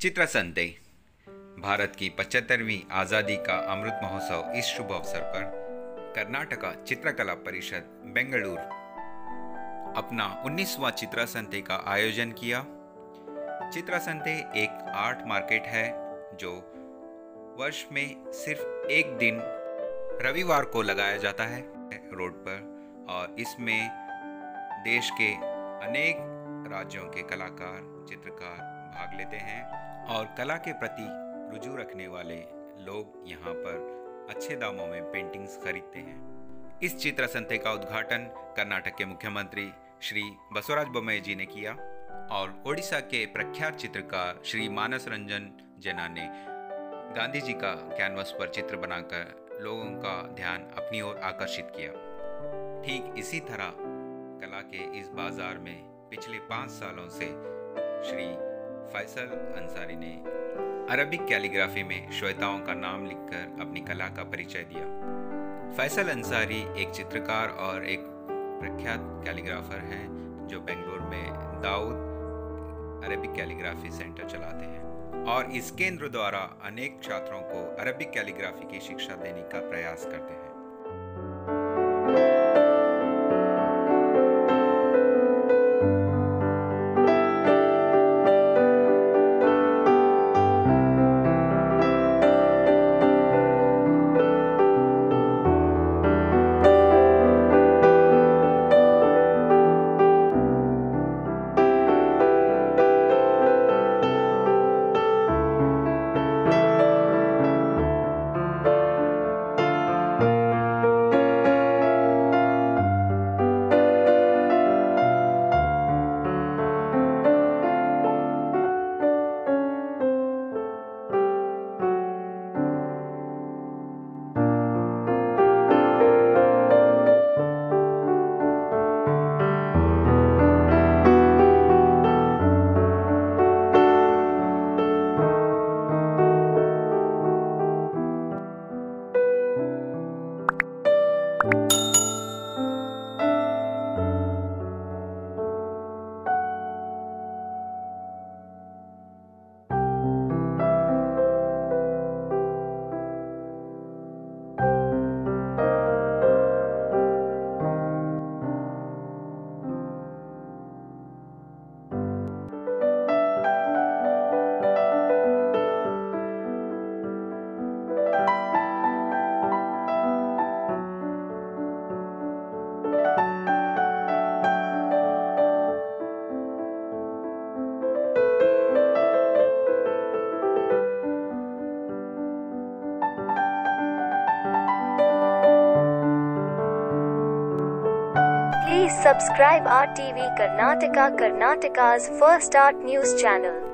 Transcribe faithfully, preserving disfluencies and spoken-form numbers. चित्र संते भारत की पचहत्तरवीं आज़ादी का अमृत महोत्सव इस शुभ अवसर पर कर्नाटका चित्रकला परिषद बेंगलुरु अपना उन्नीसवां चित्र संते का आयोजन किया। चित्र संते एक आर्ट मार्केट है जो वर्ष में सिर्फ एक दिन रविवार को लगाया जाता है रोड पर, और इसमें देश के अनेक राज्यों के कलाकार चित्रकार भाग लेते हैं और कला के प्रति रुझू रखने वाले लोग यहाँ पर अच्छे दामों में पेंटिंग्स खरीदते हैं। इस चित्र संते का उद्घाटन कर्नाटक के मुख्यमंत्री श्री बसवराज बोम्मई जी ने किया और ओडिशा के प्रख्यात चित्रकार श्री मानस रंजन जेना ने गांधी जी का कैनवस पर चित्र बनाकर लोगों का ध्यान अपनी ओर आकर्षित किया। ठीक इसी तरह कला के इस बाजार में पिछले पाँच सालों से श्री फैसल अंसारी ने अरबिक कैलीग्राफी में श्वेताओं का नाम लिखकर अपनी कला का परिचय दिया। फैसल अंसारी एक चित्रकार और एक प्रख्यात कैलीग्राफर हैं जो बेंगलोर में दाऊद अरबिक कैलीग्राफी सेंटर चलाते हैं और इस केंद्र द्वारा अनेक छात्रों को अरबिक कैलीग्राफी की शिक्षा देने का प्रयास करते हैं। Please subscribe A R T T V Karnataka, Karnataka's first art news channel.